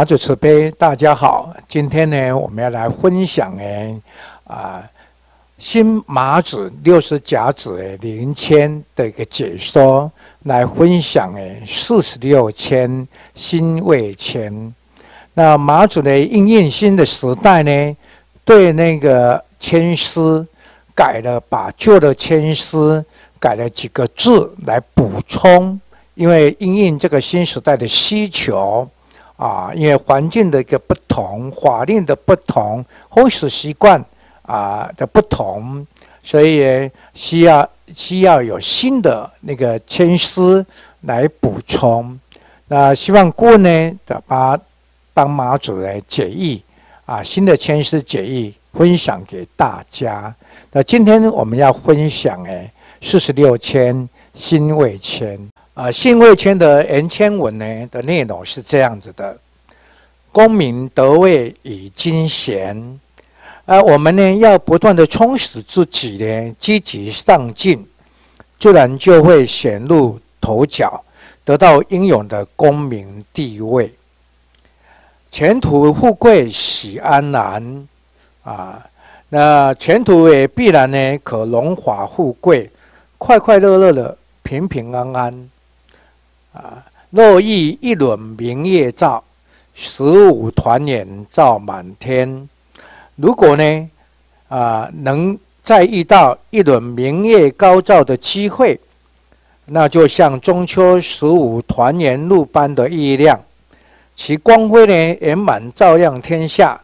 法主慈悲，大家好。今天呢，我们要来分享呢，新麻子60甲子的灵签的一个解说，来分享呢46签辛未签。那麻子的应运星的时代呢，对那个签师改了，把旧的签师改了几个字来补充，因为因应这个新时代的需求。 因为环境的一个不同，法令的不同，风俗习惯的不同，所以需要有新的那个签师来补充。那希望顾问呢，帮马主来解译新的签师解译分享给大家。那今天我们要分享46签辛未签。 辛未签的原签文呢的内容是这样子的：功名得位以金贤。我们呢要不断的充实自己呢，积极上进，自然就会显露头角，得到应有的功名地位，前途富贵喜安然那前途也必然呢可荣华富贵，快快乐乐的，平平安安。 若遇一轮明月照，15团圆照满天。如果呢，能再遇到一轮明月高照的机会，那就像中秋15团圆露般的月亮，其光辉呢圆满照亮天下，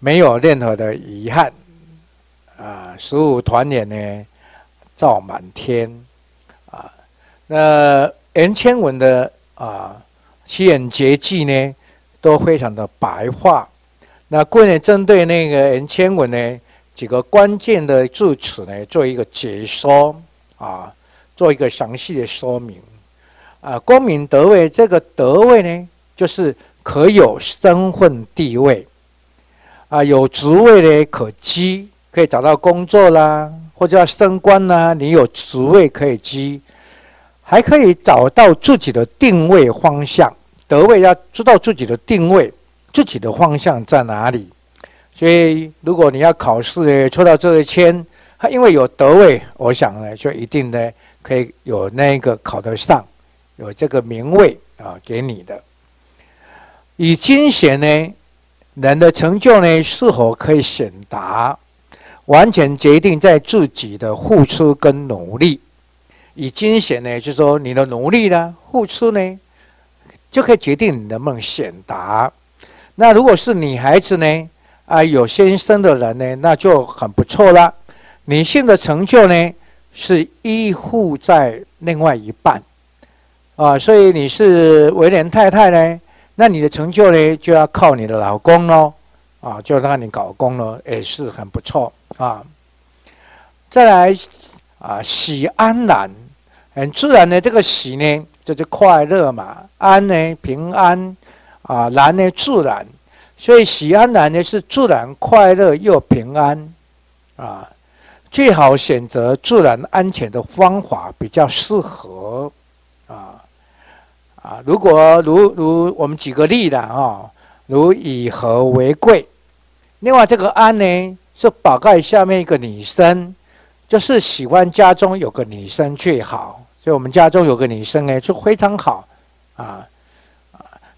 没有任何的遗憾。15团圆呢，照满天。那 原签文的七言绝句呢，都非常的白话。那顾问针对那个原签文呢，几个关键的字词呢，做一个解说做一个详细的说明。功名得位，这个得位呢，就是可有身份地位有职位呢可居，可以找到工作啦，或者要升官啦，你有职位可以居。 还可以找到自己的定位方向，得位要知道自己的定位，自己的方向在哪里。所以，如果你要考试抽到这个签，它因为有得位，我想呢，就一定呢可以有那个考得上，有这个名位给你的。以金贤呢，人的成就呢是否可以显达，完全决定在自己的付出跟努力。 以金显呢，就是说你的努力呢、付出呢，就可以决定你能不能显达。那如果是女孩子呢，有先生的人呢，那就很不错了。女性的成就呢，是依附在另外一半所以你是为人太太呢，那你的成就呢，就要靠你的老公喽就让你搞公了，也是很不错再来。 喜安然，很自然的这个喜呢，就是快乐嘛。安呢，平安然呢，自然。所以喜安然呢是自然快乐又平安最好选择自然安全的方法比较适合如我们举个例啦如以和为贵。另外这个安呢是宝盖下面一个女生。 就是喜欢家中有个女生最好，所以我们家中有个女生呢就非常好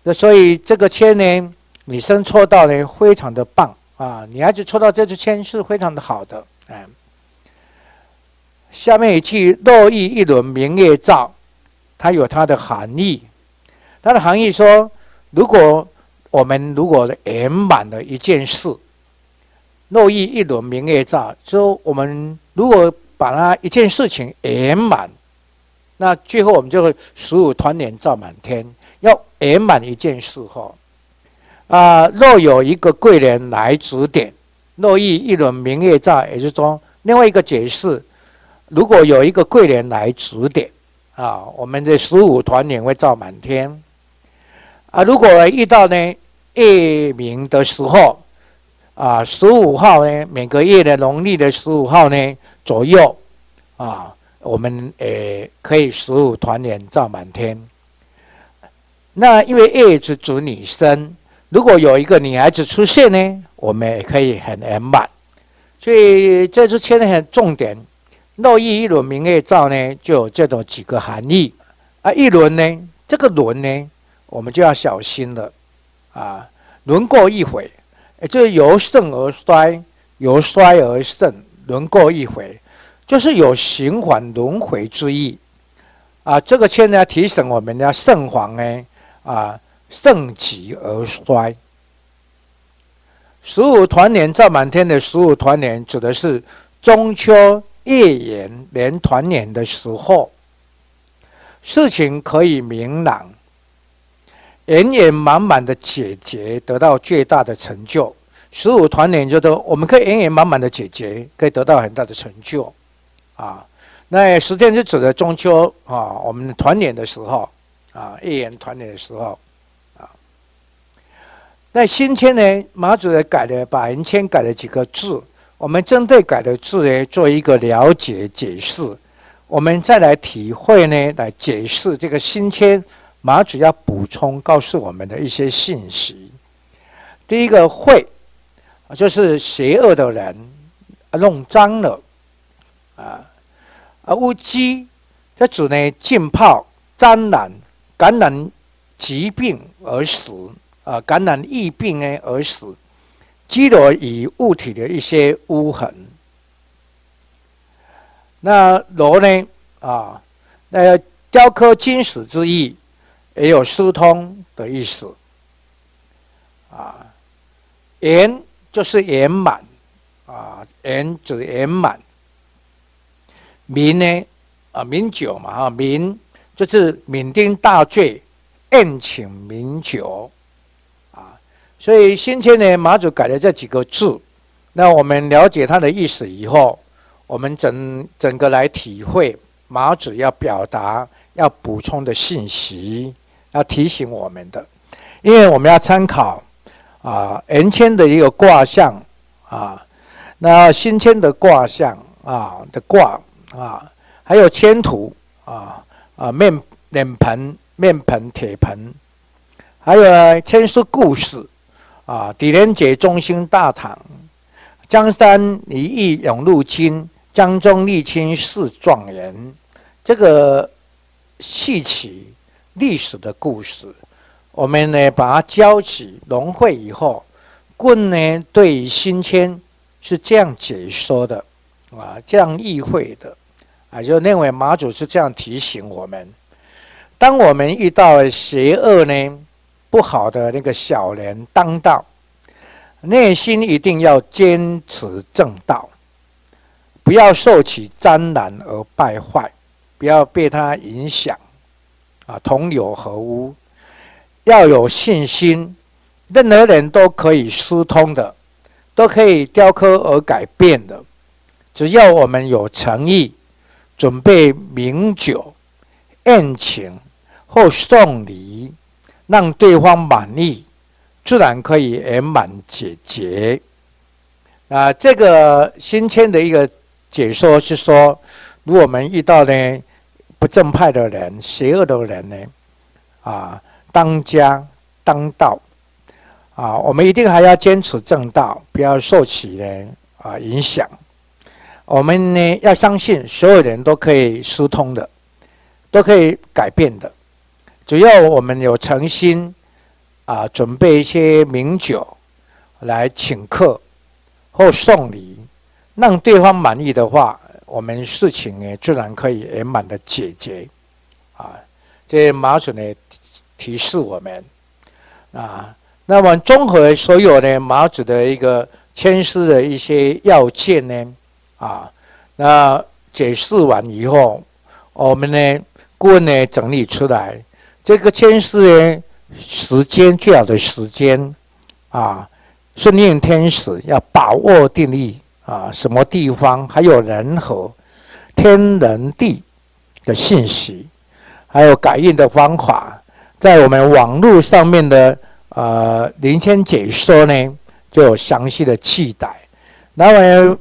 那所以这个签呢，女生抽到呢非常的棒女孩子抽到这支签是非常的好的下面一句若遇一轮明月照，它有它的含义，它的含义说，如果圆满了一件事。 若遇一轮明月照，就我们如果把它一件事情圆满，那最后我们就会15团圆照满天。要圆满一件事后，若有一个贵人来指点，若遇一轮明月照，也就是说，另外一个解释，如果有一个贵人来指点我们的15团圆会照满天。如果遇到呢夜明的时候。 15号呢，每个月的农历的15号呢左右，我们可以15团圆照满天。那因为月是指女生，如果有一个女孩子出现呢，我们也可以很圆满。所以这支签的很重点，漏遇一轮明月照呢，就有这种几个含义啊。一轮呢，这个轮呢，我们就要小心了啊。轮过一回，也就是由盛而衰，由衰而盛，轮过一回，就是有循环轮回之意啊。这个签呢，提醒我们要慎防呢啊。 盛极而衰。15团圆照满天的15团圆，指的是中秋月圆连团圆的时候，事情可以明朗，圆圆满满的解决，得到最大的成就。15团圆就是我们可以圆圆满满的解决，可以得到很大的成就啊。那时间就指的中秋啊，我们团圆的时候啊，月圆团圆的时候。 那新签呢？马主任改了，把原签改了几个字。我们针对改的字呢，做一个了解解释。我们再来体会呢，来解释这个新签马主要补充告诉我们的一些信息。第一个“会”，就是邪恶的人弄脏了啊；而“污鸡”这指呢浸泡、沾染、感染疾病而死。 感染疫病呢而死，积累于物体的一些污痕。那罗呢啊，那雕刻金石之意，也有疏通的意思。啊，圆就是圆满啊，圆指圆满。民呢啊，民酒嘛啊，民就是酩酊大醉，宴请民酒。 所以新签呢，马祖改了这几个字，那我们了解它的意思以后，我们整个来体会马祖要表达、要补充的信息，要提醒我们的，因为我们要参考啊，原签的一个卦象啊，那新签的卦象啊的卦啊，还有签图啊面盆、铁盆，还有签书故事。 啊！狄仁杰中兴大唐，江山一役永入侵，江中历经四状元。这个戏曲历史的故事，我们呢把它交起融会以后，鲧呢对于新签是这样解说的啊，这样意会的啊，就认为马祖是这样提醒我们：当我们遇到邪恶呢？ 不好的那个小人当道，内心一定要坚持正道，不要受其沾染而败坏，不要被他影响。啊，同流合污，要有信心，任何人都可以疏通的，都可以雕刻而改变的，只要我们有诚意，准备名酒、宴请或送礼。 让对方满意，自然可以圆满解决。啊，这个新签的一个解说是说，如果我们遇到呢不正派的人、邪恶的人呢，啊，当家当道，啊，我们一定还要坚持正道，不要受其呢啊影响。我们呢要相信，所有人都可以疏通的，都可以改变的。 只要我们有诚心，啊，准备一些名酒来请客或送礼，让对方满意的话，我们事情呢自然可以圆满的解决。啊，这马祖呢提示我们啊，那我们综合所有呢马祖的一个签诗的一些要件呢，啊，那解释完以后，我们呢顾问呢整理出来。 这个签诗呢，时间最好的时间啊，顺应天时，要把握定义啊，什么地方还有人和天人地的信息，还有感应的方法，在我们网络上面的灵签解说呢，就有详细的记载。然后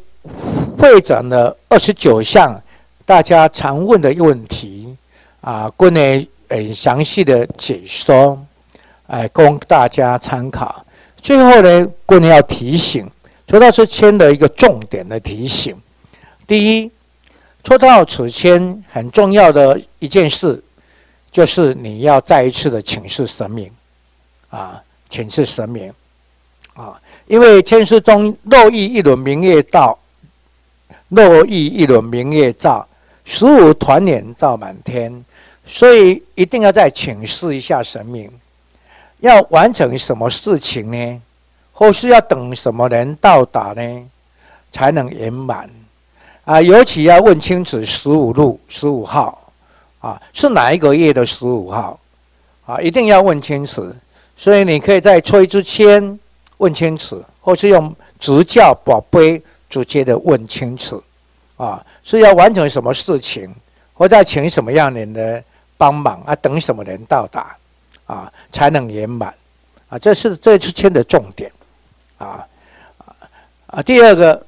会诊了29项大家常问的问题啊，关于。 很详细的解说，哎，供大家参考。最后呢，棍要提醒，抽到此签的一个重点的提醒：第一，抽到此签很重要的一件事，就是你要再一次的请示神明，啊，请示神明，啊，因为签诗中漏遇一轮明月照，漏遇一轮明月照，十五团圆照满天，所以一定要再请示一下神明。 要完成什么事情呢？或是要等什么人到达呢，才能圆满？啊，尤其要问清楚15路15号，啊，是哪一个月的15号？啊，一定要问清楚。所以你可以在抽一支签问清楚，或是用直教宝贝直接的问清楚。啊，是要完成什么事情，或者要请什么样的人的帮忙啊？等什么人到达？ 啊，才能圆满，啊，这是这次签的重点，第二个，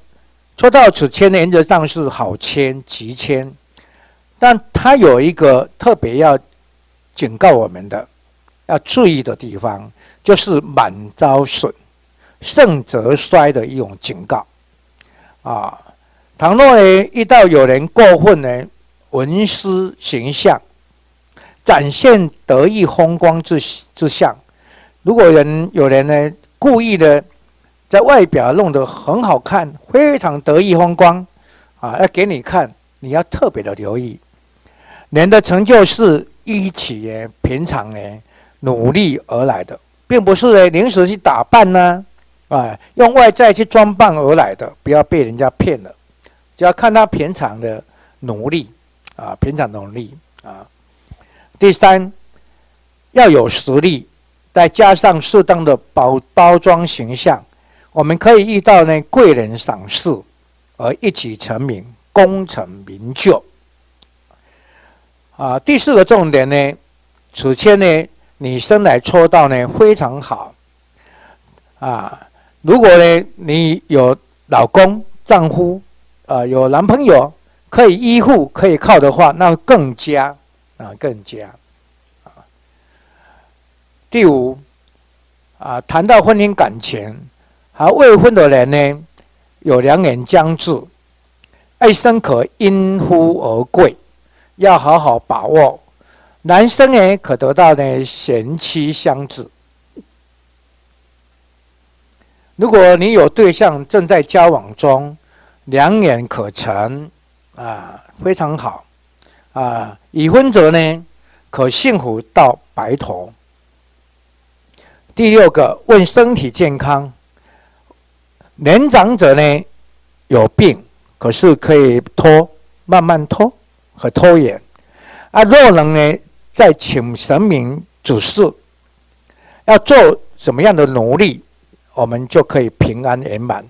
抽到此签原则上是好签、吉签，但它有一个特别要警告我们的、要注意的地方，就是满招损、盛则衰的一种警告。啊，倘若呢遇到有人过分呢文思形象。 展现得意风光之相，如果有人呢故意的在外表弄得很好看，非常得意风光，啊，要给你看，你要特别的留意。人的成就是依起平常呢努力而来的，并不是呢临时去打扮呢，啊，用外在去装扮而来的，不要被人家骗了，就要看他平常的努力啊，平常努力啊。 第三，要有实力，再加上适当的包装形象，我们可以遇到呢贵人赏识，而一举成名，功成名就。啊，第四个重点呢，此签呢，你生来抽到呢非常好。啊，如果呢你有老公、丈夫，有男朋友可以依附、可以靠的话，那更加。 啊，更加啊。第五啊，谈到婚姻感情，还未婚的人呢，有良缘将至，一生可因夫而贵，要好好把握。男生呢，可得到呢贤妻相助。如果你有对象正在交往中，良缘可成啊，非常好。 啊，已婚者呢，可幸福到白头。第六个，问身体健康。年长者呢，有病，可是可以拖，慢慢拖，可拖延。啊，若能呢，再请神明指示，要做什么样的努力，我们就可以平安圆满。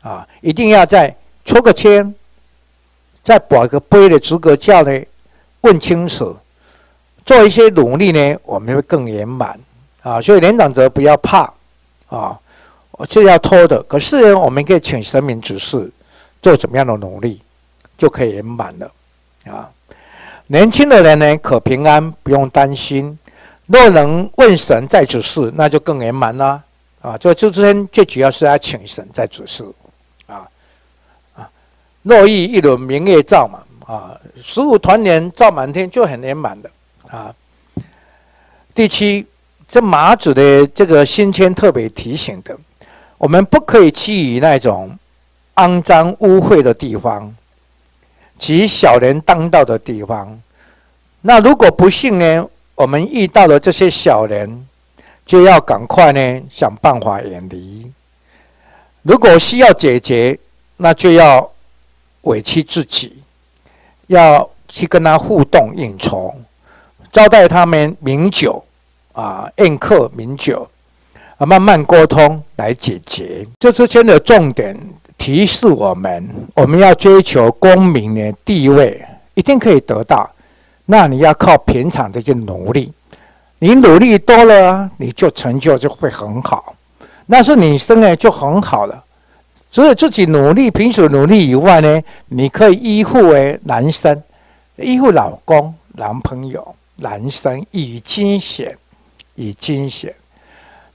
啊，一定要再抽个签。 在保个杯的资格教呢，问清楚，做一些努力呢，我们会更圆满啊。所以年长者不要怕啊，是要拖的。可是呢，我们可以请神明指示，做怎么样的努力，就可以圆满了啊。年轻的人呢，可平安，不用担心。若能问神再指示，那就更圆满啦啊。所以这之前最主要是要请神再指示。 若遇一轮明月照嘛，啊，15团圆照满天就很圆满的啊。第七，这马祖的这个新签特别提醒的，我们不可以去那种肮脏污秽的地方，及小人当道的地方。那如果不幸呢，我们遇到了这些小人，就要赶快呢想办法远离。如果需要解决，那就要。 委屈自己，要去跟他互动应酬，招待他们名酒啊，宴客名酒啊，慢慢沟通来解决。这之间的重点提示我们，我们要追求功名的地位，一定可以得到。那你要靠平常的去努力，你努力多了，你就成就就会很好。那是你生来就很好了。 除了自己努力、平时努力以外呢，你可以依附男生、依附老公、男朋友、男生以金钱，以金钱。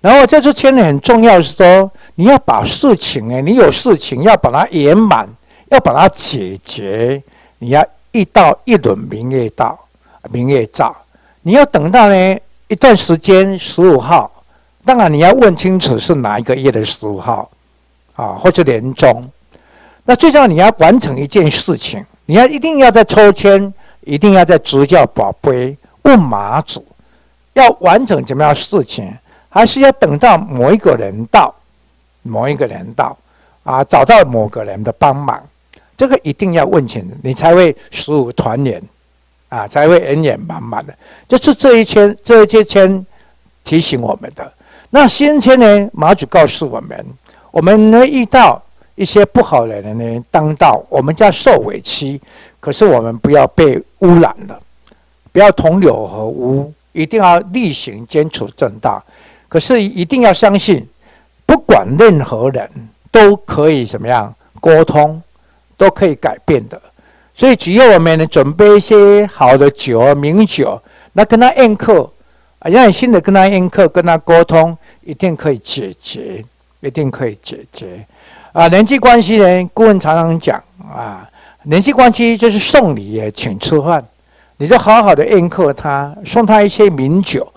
然后在这圈里很重要是说，你要把事情你有事情要把它圆满，要把它解决，你要一道一轮明月到，明月照。你要等到呢一段时间，15号，当然你要问清楚是哪一个月的15号，啊，或是年终。那最重要你要完成一件事情，你要一定要在抽签，一定要在执教宝杯问马祖，要完成怎么样的事情，还是要等到某一个人到，啊，找到某个人的帮忙，这个一定要问清，你才会15团圆。啊，才会圆圆满满的，就是这一圈提醒我们的。那先前呢，马祖告诉我们，我们呢遇到一些不好的人呢当道，我们就要受委屈，可是我们不要被污染了，不要同流合污，一定要力行坚持正道。可是一定要相信，不管任何人都可以怎么样沟通，都可以改变的。所以只要我们准备一些好的酒、名酒，那跟他宴客，耐心的跟他宴客，跟他沟通，一定可以解决，啊，人际关系呢，顾问常常讲啊，人际关系就是送礼请吃饭，你就好好的宴客他，送他一些名酒，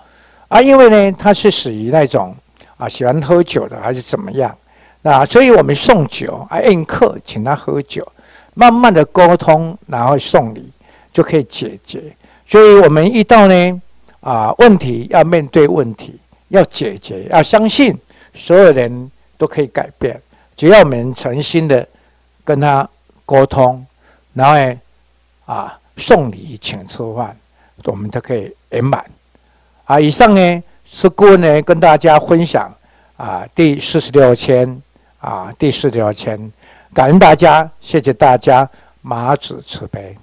啊，因为呢他是属于那种啊喜欢喝酒的，还是怎么样，那所以我们送酒啊宴客，请他喝酒。慢慢的沟通，然后送礼就可以解决。所以我们遇到呢问题要面对问题，要解决，要相信所有人都可以改变。只要我们诚心的跟他沟通，然后呢送礼请吃饭，我们都可以圆满。啊，以上呢是顾问呢跟大家分享第46签第46签。感恩大家，谢谢大家，马祖慈悲。